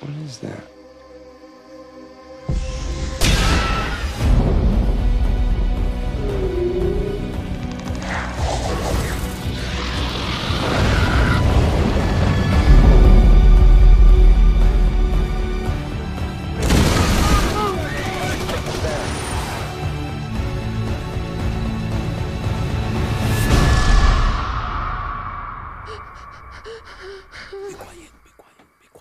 What is that? Be quiet.